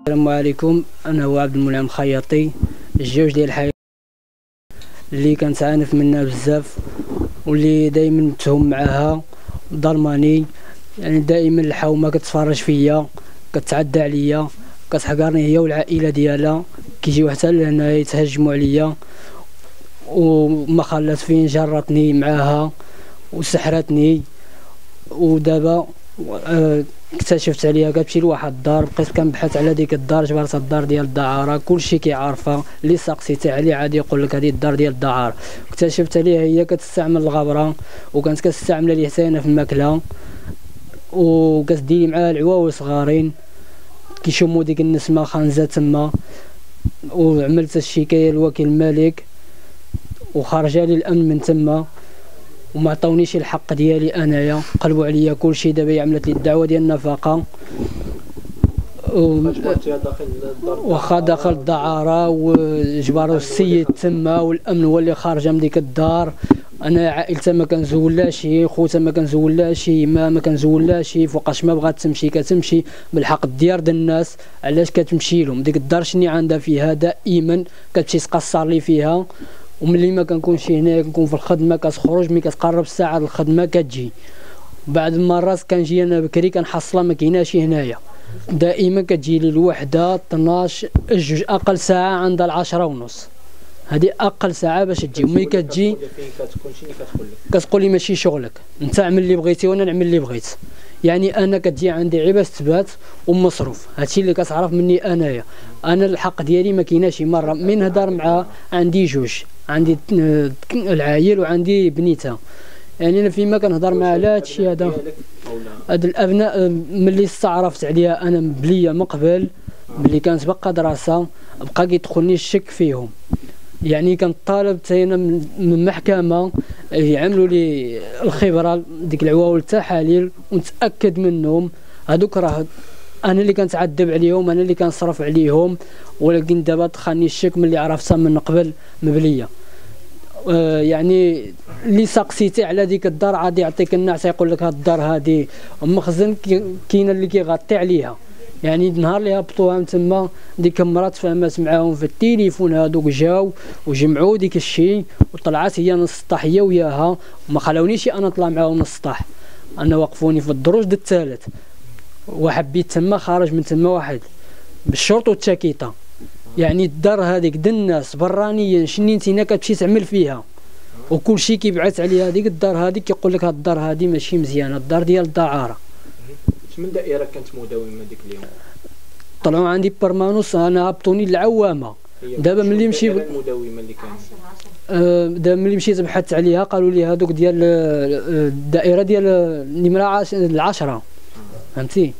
السلام عليكم، انا هو عبد المنعم خياطي. الجوج ديال الحياة اللي كنتعانف منها بزاف واللي دائما متهم معاها ظلماني، يعني دائما الحومه كتفرج فيا، كتعدى عليا، كتحقرني هي والعائله ديالها. كيجيو حتى لهنا يتهجموا عليا، وما خلات فين، جرتني معاها وسحرتني. ودابا اكتشفت عليها كتمشي لواحد الدار، بقيت كنبحث على ديك الدار، جبرت الدار ديال الدعاره، كلشي كيعرفها، اللي سقسيتي عليه عادي يقول لك هذه الدار ديال الدعاره. اكتشفت عليها هي كتستعمل الغبره، وكانت كتستعمل لي حتى انا في الماكله، وكتدير معاها العواول صغارين كيشموا ديك النسمه خانزه تما. وعملت الشكايه لوكيل الملك وخرج لي الامن من تما وما عطاونيش الحق ديالي انايا، قلبوا عليا كلشي. دابا عملت لي الدعوه ديال النفقه، واخا داخل الدعاره وجبروا السيد تما، والامن هو اللي خارجه من ديك الدار. انا عائلتها ما كنزولاش، خوتها ما كنزولاش، ما كنزولاش، فوقاش ما بغات تمشي كتمشي بالحق ديال الناس. علاش كتمشي لهم؟ ديك الدار شني عندها فيها؟ دائما كتمشي تقصر لي فيها، وملي ما كنكونش هنا كنكون في الخدمه. كتخرج ملي كتقرب الساعه الخدمه كتجي، بعد المرات كنجي انا بكري كنحصلها ما كايناش هنايا. دائما كتجي لي الوحده 12 جوج، اقل ساعه عندها 10:30، هذه اقل ساعه باش تجي. وملي كتجي كتقول لي ماشي شغلك، انت اعمل اللي بغيتي وانا نعمل اللي بغيت. يعني انا كتجي عندي عيب تبات ومصروف، هادشي اللي كتعرف مني انايا. انا الحق ديالي ما كايناش. مره من نهضر معها، عندي جوج، عندي العايل وعندي بنيتها. يعني انا فيما كنهضر معها على هادشي هذا، هاد الابناء ملي استعرفت عليها انا بليا من قبل، ملي كانت باقا دراسه، بقى كيدخلني الشك فيهم. يعني كنت طالب حتى انا من المحكمه يعملوا لي الخبره ديك العواول التحاليل ونتاكد منهم. هذوك راه انا اللي كنتعذب عليهم، انا اللي كنصرف عليهم، ولكن دابا دخلني الشك ملي عرفتها من قبل مبليه. يعني اللي سقسيتي على ديك الدار عادي يعطيك النعس، يقول لك هاد الدار هادي مخزن كاين اللي كيغطي عليها. يعني نهار اللي هبطوها من تما ديك المرا تفاهمات معاهم في التليفون، هادوك جاو وجمعوا ديك الشيء، وطلعت هي نص السطح هي وياها، وما خلاونيش انا نطلع معاهم نص السطح، انا وقفوني في الدروج د الثالث. وحبيت تما خرج من تما واحد بالشرط والتاكيطه. يعني الدار هذيك د الناس برانيا، شني انتينا كتمشي تعمل فيها، وكلشي كيبعث عليها هذيك الدار هذيك كيقول لك هاد الدار هادي ماشي مزيانه، الدار ديال الدعاره. من دائره كانت مداومه ديك اليوم؟ طلعوا عندي برمانوس، انا هبطوني للعوامه. دابا ملي مشيت المداومه اللي كانت دابا ملي مشيت بحثت عليها قالوا لي هذوك ديال الدائره ديال النمره 10. فهمتي؟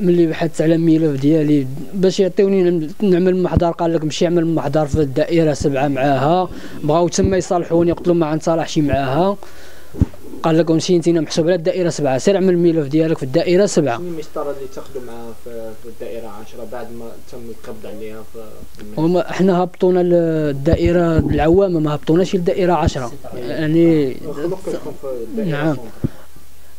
ملي بحثت على الملف ديالي باش يعطيوني نعمل محضر، قال لك مشي اعمل محضر في الدائره 7 معاها. بغاو تما يصالحوني، قلت لهم ما غنتصالحش معاها. قال لك مشي انت محسوب على الدائره 7، سير اعمل الملف ديالك في الدائره 7. شنو المسطره اللي تاخذوا معاها في الدائره 10 بعد ما تم القبض عليها؟ هما حنا هبطونا للدائره العوامه، ما هبطوناش للدائره 10. يعني نعم.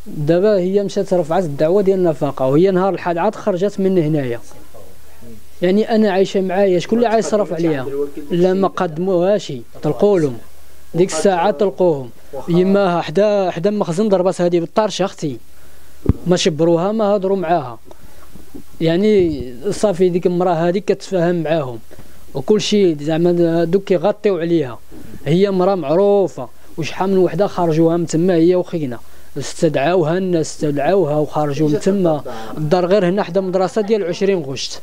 دابا هي مشات رفعت الدعوه ديال النفقه، وهي نهار الحد عاد خرجت من هنايا. يعني انا عايشه معايا، شكون اللي عايز يصرف عليها؟ لا ما قدموهاش، طلقوا لهم ديك الساعه، طلقوهم يماها حدا مخزن، ضربات هذه بالطرش اختي، ما شبروها ما هضروا معاها. يعني صافي ديك المراه هذيك كتفاهم معاهم وكل شيء، زعما دوك كيغطيو عليها. هي مراه معروفه، وشحال من وحده خرجوها من تما هي وخينا، استدعاوها الناس، استدعاوها وخرجوا من تما. الدار غير هنا حدا المدرسه ديال 20 غشت،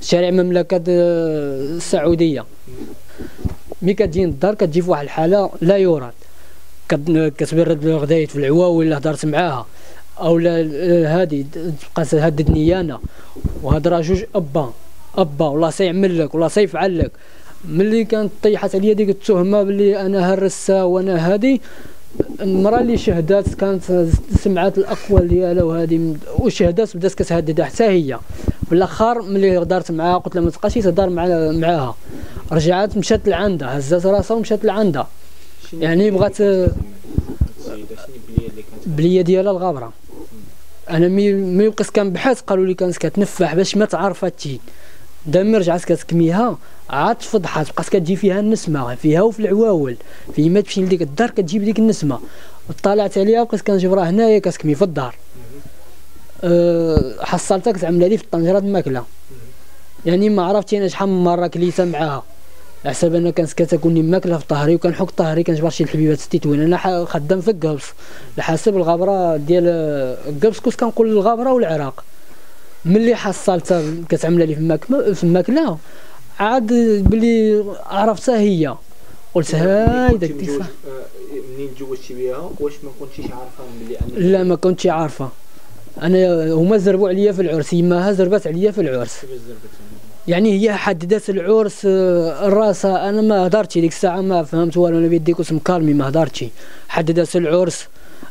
شارع المملكه السعوديه. ملي كتجي للدار كتجي في واحد الحاله لا يراد، كتبرد غدايت في العواول اللي هضرت معاها، اولا هادي تبقى تهددني انا، وهاد راه جوج ابا والله سيعمل لك والله سيفعل لك. ملي كانت طيحت عليا ديك التهمه باللي انا هرسها وانا هادي، المراه اللي شهدات كانت سمعات الاقوال ديالها وهذه، وشهدات بدات كتهددها حتى هي. في الاخر ملي هضرت معاها قلت لها ما تبقاش تهضر معاها، رجعت مشات لعندها، هزات راسها ومشات لعندها. يعني بغات بليه ديالها الغابره، انا مي يوقف كنبحث قالوا لي كانت كتنفح باش ما تعرفتي. دابا رجعت كتكميها عاد تفضحات بقات كتجي فيها النسمه فيها وفي العواول، في ما تمشي لديك الدار كتجيب ديك النسمه، طلعت عليها بقيت كنجيب راه هنايا كتكمي في الدار. حصلتها كتعملها لي في الطنجره د الماكله، يعني ما عرفتي انا شحال من مره كليتها معاها على حساب انا كانت كتاكلني ماكله في طهري وكنحك طهري كنجبر شي الحبيبات التيتوين. انا خدام في القبص على حسب الغبره ديال القبص، كنت كنقول الغبره والعراق. ملي حصلتها كتعملها لي في الماكله عاد بلي عرفتها هي قلت هاي داك التيسا. منين تزوجتي بها واش ما كنتيش عارفه بلي؟ لا ما كنتش عارفه، انا هما زربوا عليا في العرس، يماها زربات عليا في العرس، يعني هي حددت العرس راسها. انا ما هضرتش ديك الساعه، ما فهمت والو، انا بيدي كنت مكالمي ما هضرتش. حددت العرس،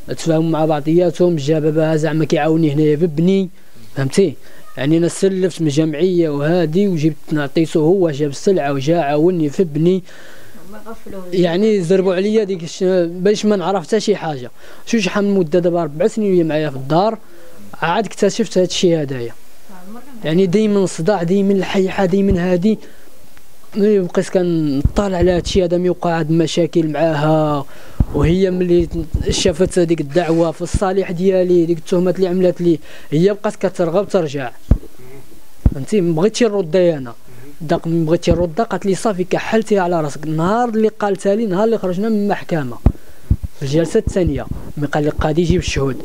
تفاهموا مع بعضياتهم، جا باباها زعما كيعاوني هنايا ببني فهمتي، يعني انا سلفت من الجمعيه وهادي وجبت نعطيته، هو جاب السلعه وجا عاوني في بني، يعني زربوا عليا ديك باش ما نعرف حتى شي حاجه. شحال من مده دابا 4 سنين وهي معايا في الدار، عاد اكتشفت هاد الشيء هدايا، يعني دايما الصداع دايما الحيحه دايما هادي. بقيت كنطالع على هادشي هذا ميوقع هاد المشاكل معاها، وهي ملي شافت هذيك الدعوه في الصالح ديالي ديك التهمات اللي عملت لي، هي بقات كترغب ترجع فهمتي. ما بغيتش نردها انا، داق ما بغيتش نردها، قالت لي صافي كحلتيها على راسك. نهار اللي قالتها لي، نهار اللي خرجنا من المحكمه في الجلسه الثانيه، ملي قال لي القاضي جيب الشهود،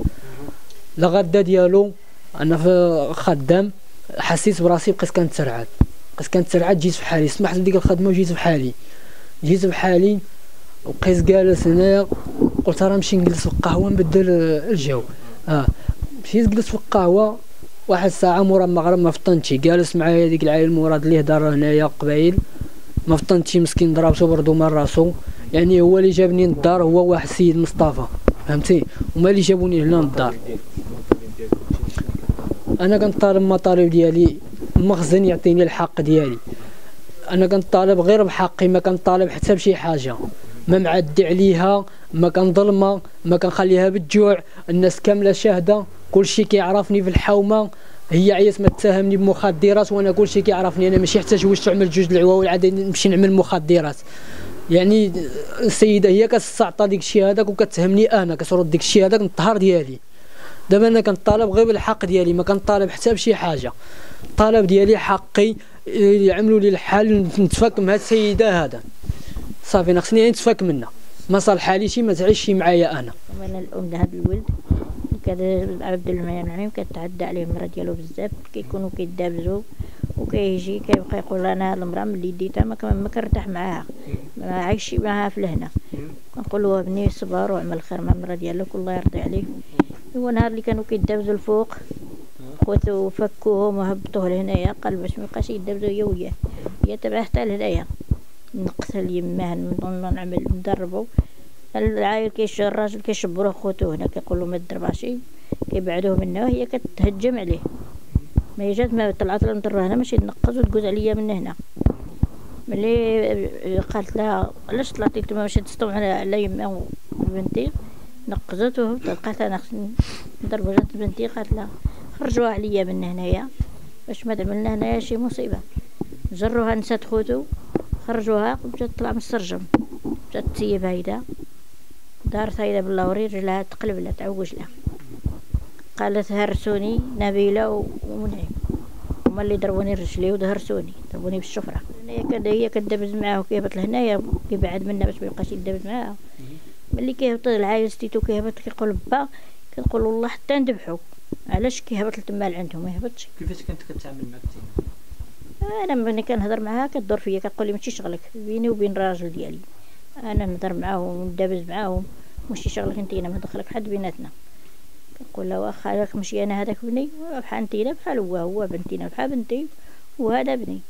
لغدا ديالو انا في خدام حسيت براسي بقيت كنترعد جيت في حالي، سمحت لديك الخدمه وجيت في حالي وبقيت جالس هنايا. قلت راه نمشي نجلس في القهوه نبدل الجو. مشيت جلست في القهوه واحد الساعه مورا المغرب، ما فطنتش. جالس معايا ديك العائل مراد اللي هضر هنايا قبايل، ما فطنتش مسكين، ضربته بردو من راسو، يعني هو اللي جابني للدار، هو واحد السيد مصطفى فهمتي، هما اللي جابوني هنا للدار. انا كنطالب المطالب ديالي، المخزن يعطيني الحق ديالي، انا كنطالب غير بحقي، ما كنطالب حتى بشي حاجه، ما معدي عليها، ما كنظلمها، ما كنخليها بالجوع، الناس كامله شاهده، كلشي كيعرفني في الحومه. هي عيات ما تتهمني بمخدرات وانا كلشي كيعرفني، انا ماشي حتى جوجت عمل 2 العواول عاد نمشي نعمل مخدرات. يعني السيده هي كتستعطى ديك الشيء هذاك وكتهمني انا، كترد ديك الشيء هذاك الطهر ديالي. دابا انا كنطالب غير بالحق ديالي، ما كنطالب حتى بشي حاجه، الطلب ديالي حقي، يعملوا لي الحل نتفك من هاد السيده هذا صافي. انا خصني نتفك منها، ما صالحه ليش، ما تعيش معايا انا. انا الام لهاد الولد كذا عبد المنعم، يعني كتعدى عليه المراه ديالو بزاف، كيكونوا كيدابزوا وكيجي كيبقى يقول انا هاد المراه ملي ديتها ما كنرتاح معاها، ما عايش معاها في الهنا. كنقول له ابني صبر وعمل خير مع المراه ديالك الله يرضي عليك. هو نهار اللي كانوا كيدابزوا الفوق خوتو فكوهم وهبطوه لهنايا، قال باش ميبقاش يدابزو هي وياه، هي تبعه حتى لهنايا، نقتل يماه نعمل ندربو. العايل الراجل كيشبروه خوتو هنا، كيقولو ما تضربهاش، كيبعدوه منها، وهي كتهجم عليه. ما جات ما طلعت لها من الدار هنا ماشي تنقز وتقوز عليا من هنا. ملي قالت لها علاش طلعتي تما باش تستوعب على يماه بنتي، نقزت وهبطت. لقات انا خصني نضرب جات بنتي، قالت لها خرجوها عليا من هنايا باش ما تعمل لنا هنايا شي مصيبه. جروها نسات خوتو، خرجوها وجات تطلع من السرجم، جات تسيب هايده، دارت هايده باللوري، رجلها تقلبلها تعوج لها، قالت هرسوني نبيله ومنعم، هما اللي ضربوني رجلي ودهرسوني، ضربوني بالشفره. هي كدابز معاه وكيهبط لهنايا، كيبعد منها باش ميبقاش يدابز معاها. ملي كيهبط العايز تيتو كيهبط كيقول با، كنقول والله حتى نذبحو، علاش كيهبط لتما لعندهم ما يهبطش. كيفاش كانت كتعامل معاك انت؟ انا ملي كنهضر معاها كدور فيا، كتقول لي ماشي شغلك، بيني وبين الراجل ديالي انا نهضر معاهم وندابز معاهم، ماشي شغلك انت، انا ما دخلك حد بيناتنا. كنقول لها واخا راك ماشي انا هذاك بني بحال انتينا بحال هو، هو بنتينا بحال بنتي وهذا بني،